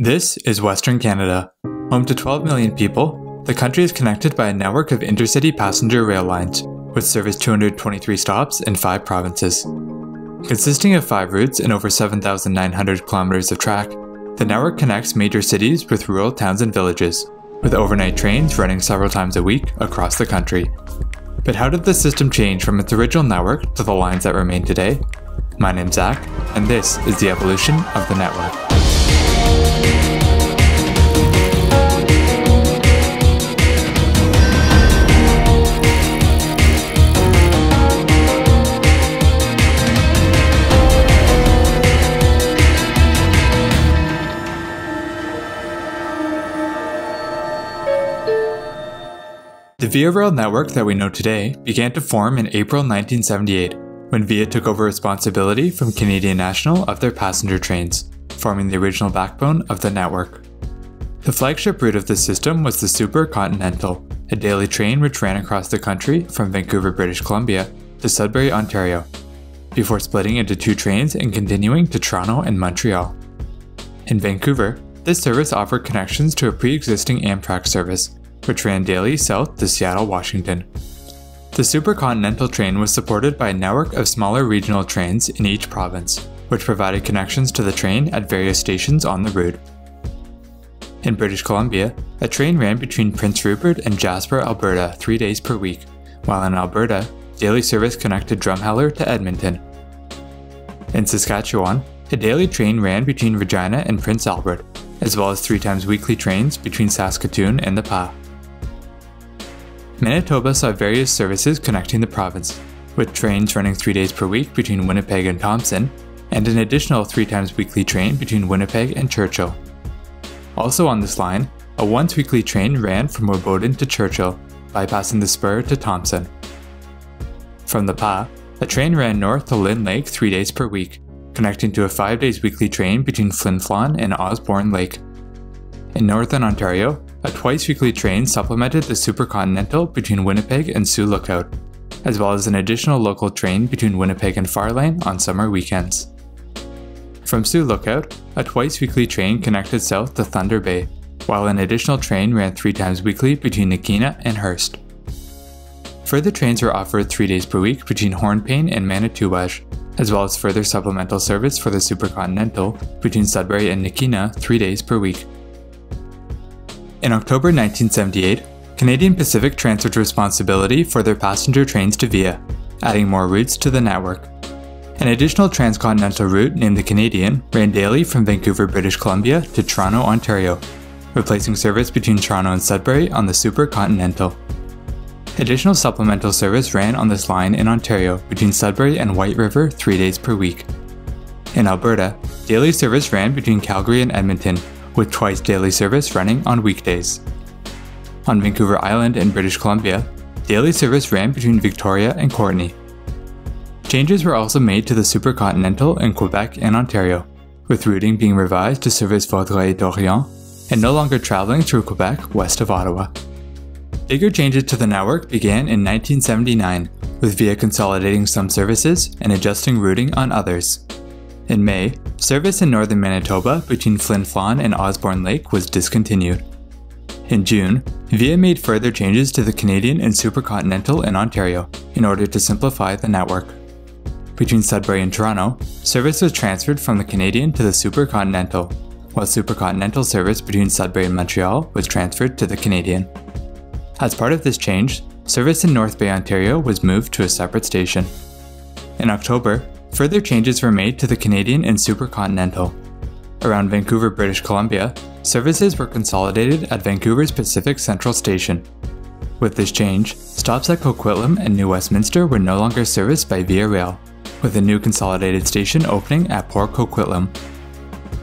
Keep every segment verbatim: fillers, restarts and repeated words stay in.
This is Western Canada. Home to twelve million people, the country is connected by a network of intercity passenger rail lines, which service two hundred twenty-three stops in five provinces. Consisting of five routes and over seven thousand nine hundred kilometers of track, the network connects major cities with rural towns and villages, with overnight trains running several times a week across the country. But how did the system change from its original network to the lines that remain today? My name's Zach, and this is the evolution of the network. The V I A Rail network that we know today began to form in April nineteen seventy-eight, when V I A took over responsibility from Canadian National of their passenger trains, forming the original backbone of the network. The flagship route of this system was the Super Continental, a daily train which ran across the country from Vancouver, British Columbia to Sudbury, Ontario, before splitting into two trains and continuing to Toronto and Montreal. In Vancouver, this service offered connections to a pre-existing Amtrak service, which ran daily south to Seattle, Washington. The Super Continental train was supported by a network of smaller regional trains in each province, which provided connections to the train at various stations on the route. In British Columbia, a train ran between Prince Rupert and Jasper, Alberta three days per week, while in Alberta, daily service connected Drumheller to Edmonton. In Saskatchewan, a daily train ran between Regina and Prince Albert, as well as three times weekly trains between Saskatoon and the Pas. Manitoba saw various services connecting the province, with trains running three days per week between Winnipeg and Thompson, and an additional three times weekly train between Winnipeg and Churchill. Also on this line, a once weekly train ran from Woboden to Churchill, bypassing the spur to Thompson. From the Pas, a train ran north to Lynn Lake three days per week, connecting to a five days weekly train between Flin Flon and Osborne Lake. In northern Ontario, a twice-weekly train supplemented the Supercontinental between Winnipeg and Sioux Lookout, as well as an additional local train between Winnipeg and Fairlane on summer weekends. From Sioux Lookout, a twice-weekly train connected south to Thunder Bay, while an additional train ran three times weekly between Nakina and Hearst. Further trains were offered three days per week between Hornpayne and Manitouwadge, as well as further supplemental service for the Supercontinental between Sudbury and Nakina three days per week. In October nineteen seventy-eight, Canadian Pacific transferred responsibility for their passenger trains to V I A, adding more routes to the network. An additional transcontinental route named the Canadian ran daily from Vancouver, British Columbia to Toronto, Ontario, replacing service between Toronto and Sudbury on the Super Continental. Additional supplemental service ran on this line in Ontario between Sudbury and White River three days per week. In Alberta, daily service ran between Calgary and Edmonton, with twice daily service running on weekdays. On Vancouver Island in British Columbia, daily service ran between Victoria and Courtney. Changes were also made to the Supercontinental in Quebec and Ontario, with routing being revised to service Vaudreuil d'Orient and no longer traveling through Quebec west of Ottawa. Bigger changes to the network began in nineteen seventy-nine, with V I A consolidating some services and adjusting routing on others. In May, service in northern Manitoba between Flin Flon and Osborne Lake was discontinued. In June, V I A made further changes to the Canadian and Supercontinental in Ontario in order to simplify the network. Between Sudbury and Toronto, service was transferred from the Canadian to the Supercontinental, while Supercontinental service between Sudbury and Montreal was transferred to the Canadian. As part of this change, service in North Bay, Ontario was moved to a separate station. In October, further changes were made to the Canadian and Supercontinental. Around Vancouver, British Columbia, services were consolidated at Vancouver's Pacific Central Station. With this change, stops at Coquitlam and New Westminster were no longer serviced by V I A Rail, with a new consolidated station opening at Port Coquitlam.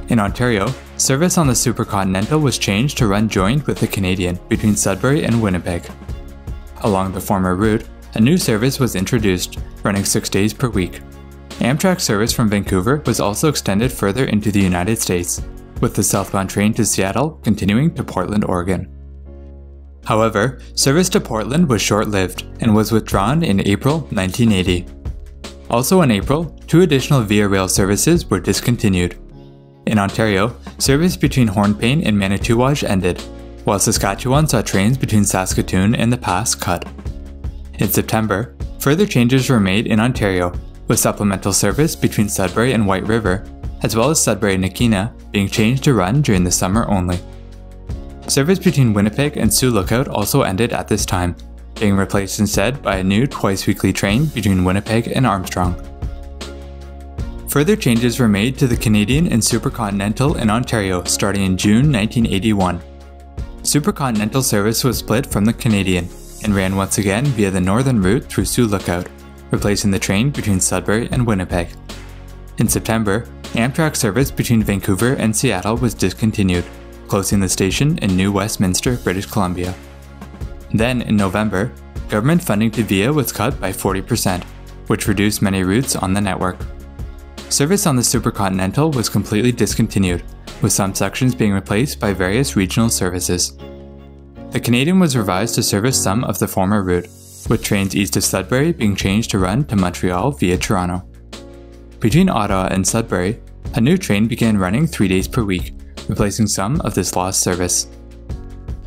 In Ontario, service on the Supercontinental was changed to run joined with the Canadian between Sudbury and Winnipeg. Along the former route, a new service was introduced, running six days per week. Amtrak service from Vancouver was also extended further into the United States, with the southbound train to Seattle continuing to Portland, Oregon. However, service to Portland was short-lived and was withdrawn in April nineteen eighty. Also in April, two additional V I A Rail services were discontinued. In Ontario, service between Hornpayne and Manitouwadge ended, while Saskatchewan saw trains between Saskatoon and the Pass cut. In September, further changes were made in Ontario, with supplemental service between Sudbury and White River, as well as Sudbury and Nakina, being changed to run during the summer only. Service between Winnipeg and Sioux Lookout also ended at this time, being replaced instead by a new twice-weekly train between Winnipeg and Armstrong. Further changes were made to the Canadian and Super Continental in Ontario starting in June nineteen eighty-one. Super Continental service was split from the Canadian, and ran once again via the northern route through Sioux Lookout, replacing the train between Sudbury and Winnipeg. In September, Amtrak service between Vancouver and Seattle was discontinued, closing the station in New Westminster, British Columbia. Then, in November, government funding to V I A was cut by forty percent, which reduced many routes on the network. Service on the Super Continental was completely discontinued, with some sections being replaced by various regional services. The Canadian was revised to service some of the former route, with trains east of Sudbury being changed to run to Montreal via Toronto. Between Ottawa and Sudbury, a new train began running three days per week, replacing some of this lost service.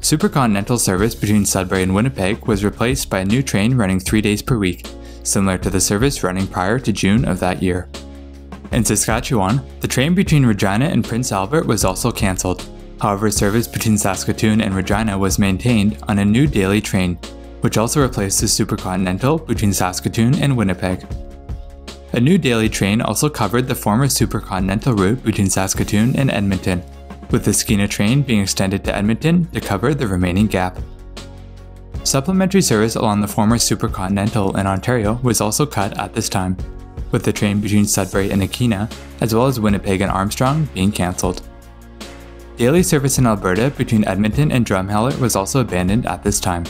Super Continental service between Sudbury and Winnipeg was replaced by a new train running three days per week, similar to the service running prior to June of that year. In Saskatchewan, the train between Regina and Prince Albert was also cancelled. However, service between Saskatoon and Regina was maintained on a new daily train, which also replaced the Super Continental between Saskatoon and Winnipeg. A new daily train also covered the former Super Continental route between Saskatoon and Edmonton, with the Skeena train being extended to Edmonton to cover the remaining gap. Supplementary service along the former Super Continental in Ontario was also cut at this time, with the train between Sudbury and Nakina, as well as Winnipeg and Armstrong, being cancelled. Daily service in Alberta between Edmonton and Drumheller was also abandoned at this time.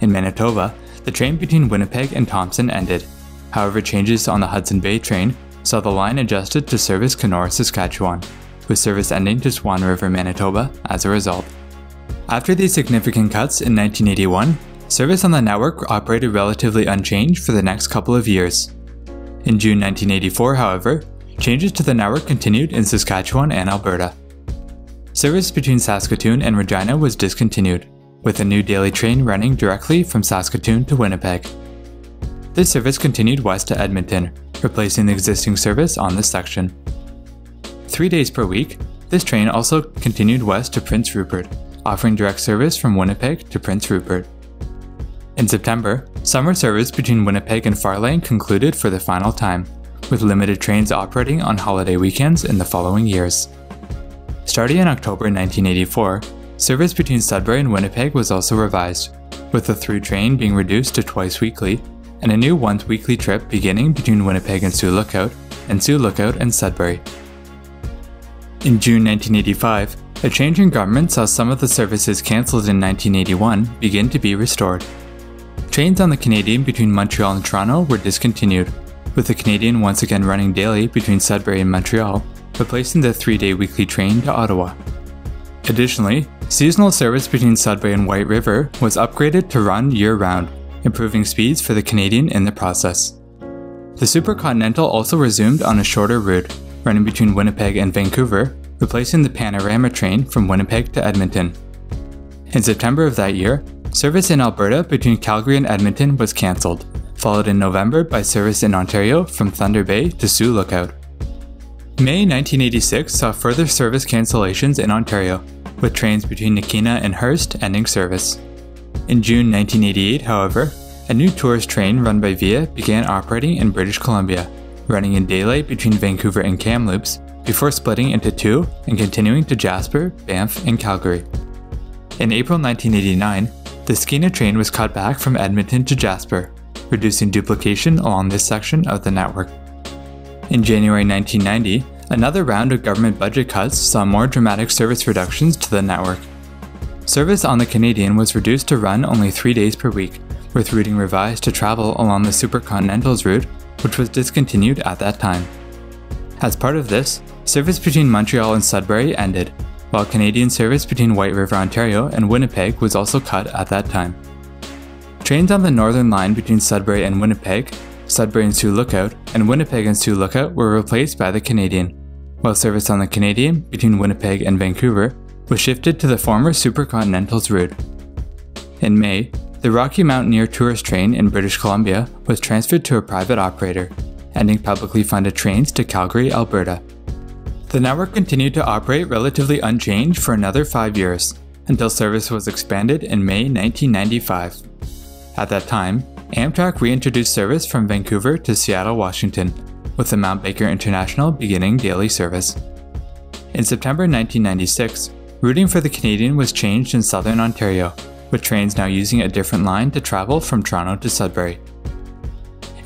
In Manitoba, the train between Winnipeg and Thompson ended. However, changes on the Hudson Bay train saw the line adjusted to service Kenora, Saskatchewan, with service ending to Swan River, Manitoba as a result. After these significant cuts in nineteen eighty-one, service on the network operated relatively unchanged for the next couple of years. In June nineteen eighty-four, however, changes to the network continued in Saskatchewan and Alberta. Service between Saskatoon and Regina was discontinued, with a new daily train running directly from Saskatoon to Winnipeg. This service continued west to Edmonton, replacing the existing service on this section. Three days per week, this train also continued west to Prince Rupert, offering direct service from Winnipeg to Prince Rupert. In September, summer service between Winnipeg and Fairlane concluded for the final time, with limited trains operating on holiday weekends in the following years. Starting in October nineteen eighty-four, service between Sudbury and Winnipeg was also revised, with the through train being reduced to twice weekly, and a new once weekly trip beginning between Winnipeg and Sioux Lookout, and Sioux Lookout and Sudbury. In June nineteen eighty-five, a change in government saw some of the services cancelled in nineteen eighty-one begin to be restored. Trains on the Canadian between Montreal and Toronto were discontinued, with the Canadian once again running daily between Sudbury and Montreal, replacing the three-day weekly train to Ottawa. Additionally, seasonal service between Sudbury and White River was upgraded to run year-round, improving speeds for the Canadian in the process. The Super Continental also resumed on a shorter route, running between Winnipeg and Vancouver, replacing the Panorama train from Winnipeg to Edmonton. In September of that year, service in Alberta between Calgary and Edmonton was cancelled, followed in November by service in Ontario from Thunder Bay to Sioux Lookout. May nineteen eighty-six saw further service cancellations in Ontario, with trains between Nakina and Hearst ending service. In June nineteen eighty-eight, however, a new tourist train run by V I A began operating in British Columbia, running in daylight between Vancouver and Kamloops, before splitting into two and continuing to Jasper, Banff, and Calgary. In April nineteen eighty-nine, the Skeena train was cut back from Edmonton to Jasper, reducing duplication along this section of the network. In January nineteen ninety, another round of government budget cuts saw more dramatic service reductions to the network. Service on the Canadian was reduced to run only three days per week, with routing revised to travel along the Super Continental's route, which was discontinued at that time. As part of this, service between Montreal and Sudbury ended, while Canadian service between White River, Ontario and Winnipeg was also cut at that time. Trains on the northern line between Sudbury and Winnipeg, Sudbury and Sioux Lookout, and Winnipeg and Sioux Lookout were replaced by the Canadian, while service on the Canadian between Winnipeg and Vancouver was shifted to the former Super Continental's route. In May, the Rocky Mountaineer tourist train in British Columbia was transferred to a private operator, ending publicly funded trains to Calgary, Alberta. The network continued to operate relatively unchanged for another five years, until service was expanded in May nineteen ninety-five. At that time, Amtrak reintroduced service from Vancouver to Seattle, Washington, with the Mount Baker International beginning daily service. In September nineteen ninety-six, routing for the Canadian was changed in southern Ontario, with trains now using a different line to travel from Toronto to Sudbury.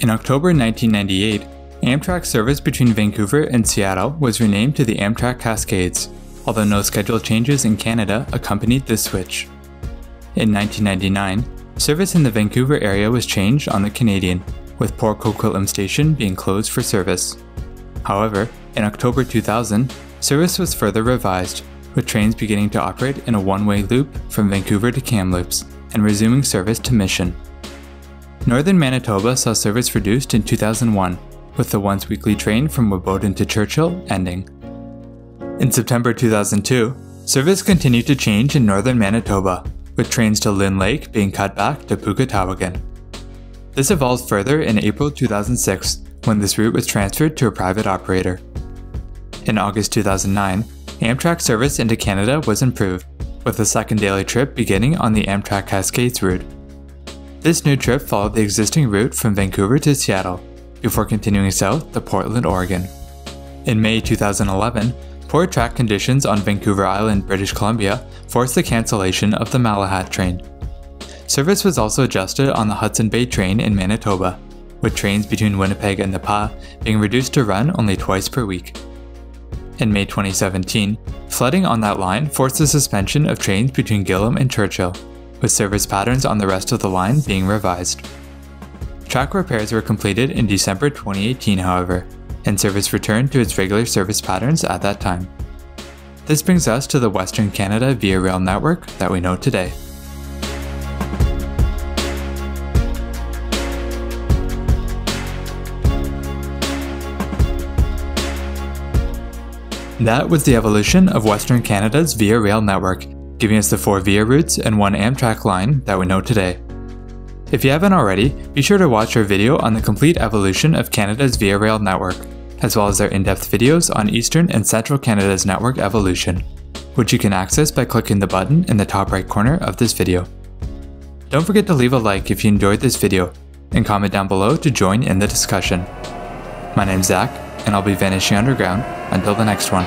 In October nineteen ninety-eight, Amtrak service between Vancouver and Seattle was renamed to the Amtrak Cascades, although no schedule changes in Canada accompanied this switch. In nineteen ninety-nine, service in the Vancouver area was changed on the Canadian, with Port Coquitlam Station being closed for service. However, in October two thousand, service was further revised, with trains beginning to operate in a one-way loop from Vancouver to Kamloops, and resuming service to Mission. Northern Manitoba saw service reduced in two thousand one, with the once-weekly train from Woboden to Churchill ending. In September two thousand two, service continued to change in northern Manitoba, with trains to Lynn Lake being cut back to Puketawagan. This evolved further in April two thousand six, when this route was transferred to a private operator. In August two thousand nine, Amtrak service into Canada was improved, with the second daily trip beginning on the Amtrak Cascades route. This new trip followed the existing route from Vancouver to Seattle, before continuing south to Portland, Oregon. In May two thousand eleven, poor track conditions on Vancouver Island, British Columbia, forced the cancellation of the Malahat train. Service was also adjusted on the Hudson Bay train in Manitoba, with trains between Winnipeg and Napa'a being reduced to run only twice per week. In May twenty seventeen, flooding on that line forced the suspension of trains between Gillam and Churchill, with service patterns on the rest of the line being revised. Track repairs were completed in December twenty eighteen, however, and service returned to its regular service patterns at that time. This brings us to the Western Canada Via Rail network that we know today. That was the evolution of Western Canada's Via Rail network, giving us the four Via routes and one Amtrak line that we know today. If you haven't already, be sure to watch our video on the complete evolution of Canada's Via Rail network, as well as our in-depth videos on Eastern and Central Canada's network evolution, which you can access by clicking the button in the top right corner of this video. Don't forget to leave a like if you enjoyed this video, and comment down below to join in the discussion. My name's Zach, and I'll be Vanishing Underground until the next one.